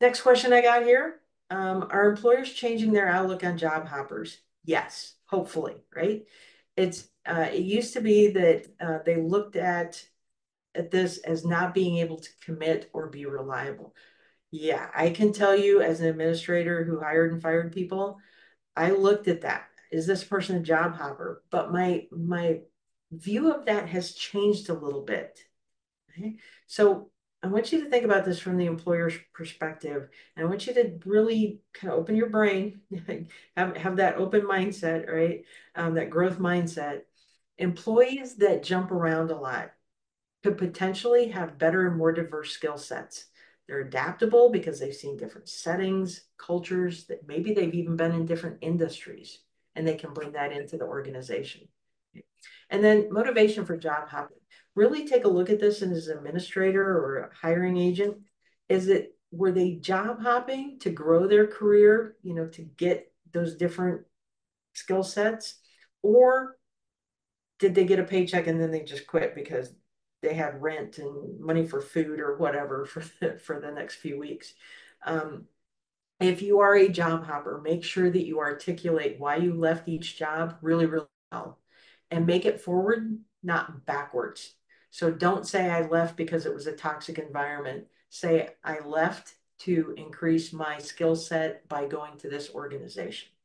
Next question I got here. Are employers changing their outlook on job hoppers? Yes, hopefully, right? It's it used to be that they looked at this as not being able to commit or be reliable. Yeah, I can tell you as an administrator who hired and fired people, I looked at that. Is this person a job hopper? But my view of that has changed a little bit. Okay? So I want you to think about this from the employer's perspective. And I want you to really kind of open your brain, have that open mindset, right? That growth mindset. Employees that jump around a lot could potentially have better and more diverse skill sets. They're adaptable because they've seen different settings, cultures, that maybe they've even been in different industries, and they can bring that into the organization. And then motivation for job hopping. Really take a look at this as an administrator or a hiring agent. Is it, were they job hopping to grow their career, you know, to get those different skill sets? Or did they get a paycheck and then they just quit because they had rent and money for food or whatever for the next few weeks? If you are a job hopper, make sure that you articulate why you left each job really, really well, and make it forward, not backwards. So don't say I left because it was a toxic environment. Say I left to increase my skill set by going to this organization.